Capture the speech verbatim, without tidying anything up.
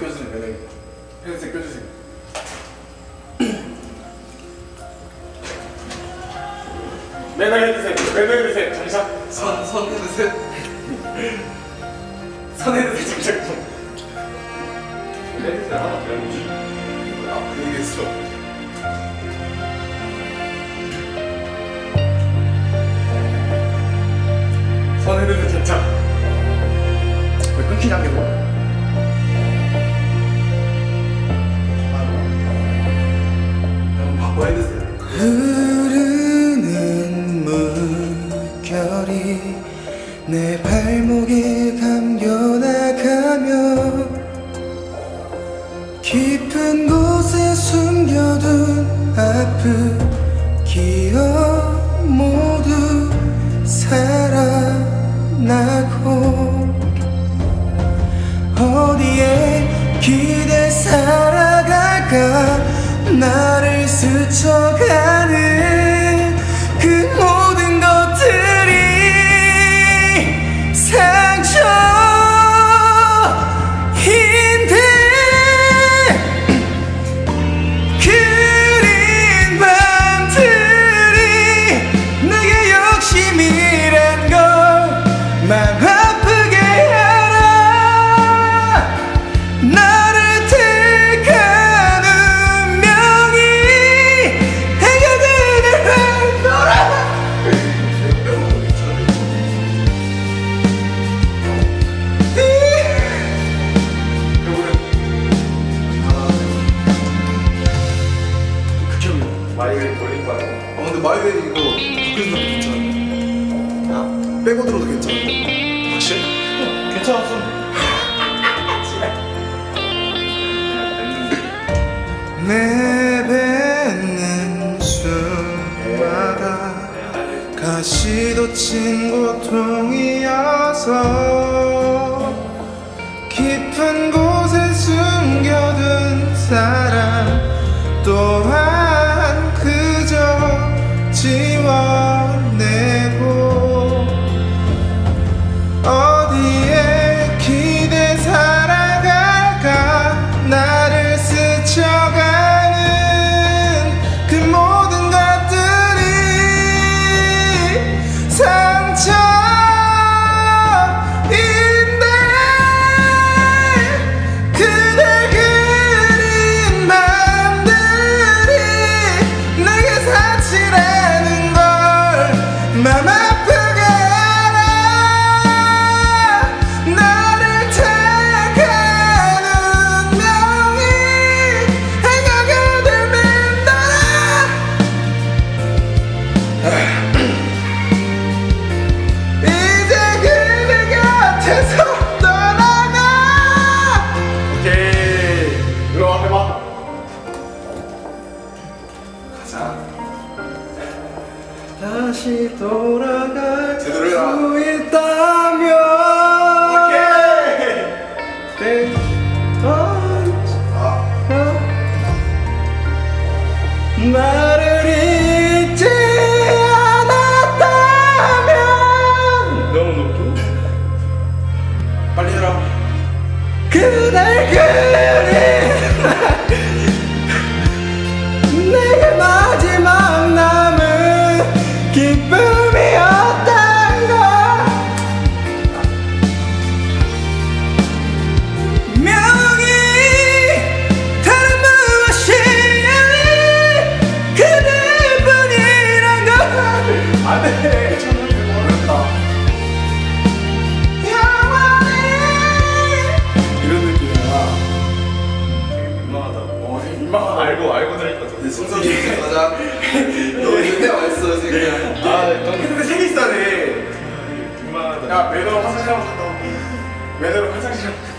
헤드셋 껴주세요. 매장님 헤드셋 껴주세요. 매달 헤드셋, 매달 헤드셋 장착. 선, 선 헤드셋. 선 헤드셋 장착 좀. 헤드셋 하나 배워보지. 아, 그 얘기했어. 선 헤드셋 장착. 왜 끊기냐 게 뭐? 한번 바꿔 헤드셋. 흐르는 물결이 내 발목에 감겨 나가며 깊은 곳에 숨겨둔 아픈 기억 모두 살아. 나고 어디에 기대 살아갈까 나를 스쳐가는 그 모든 것들이 상처인데 그린 밤들이 내게 욕심이란 걸 맘 아프게 알아. 나를 택한 운명이 해결되는 날 돌아. 마이웨이 돌린 거야. 아 근데 마이웨이 이거 북에서 나도 괜찮아. 빼고 들어도 괜찮아. 내뱉는 숨마다 가시도친 고통이어서 깊은 곳에 숨겨둔 사랑 또한 그저 지워내고 어디에 기대 살아갈까 나를 스쳐가 다시 돌아갈 수 있다면 오케이! 나를 잊지 않았다면 너무 높죠? 빨리 해라. 그날 그린 내게 마지막 남은 기쁨이었단가 명이 다른 무엇이니 그대뿐이란 걸 안돼 모른다 영원히 이런 느낌이야. 민망하다. 어, 민망하다. 알고 알고 들을 거죠. 내 순서대로 가자. 너 이때 왔어 지금. 야, 매너로 화장실 한번 갔다 올게. 매너로 화장실 한번